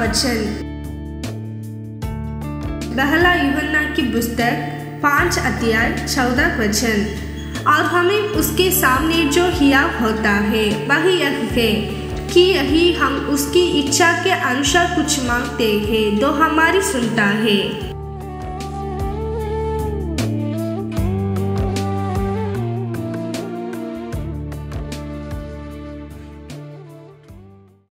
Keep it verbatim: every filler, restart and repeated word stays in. वचन। पहला यूहन्ना की पुस्तक पाँच अध्याय चौदह वचन। और हमें उसके सामने जो हिया होता है वह यह है कि यही हम उसकी इच्छा के अनुसार कुछ मांगते हैं तो हमारी सुनता है।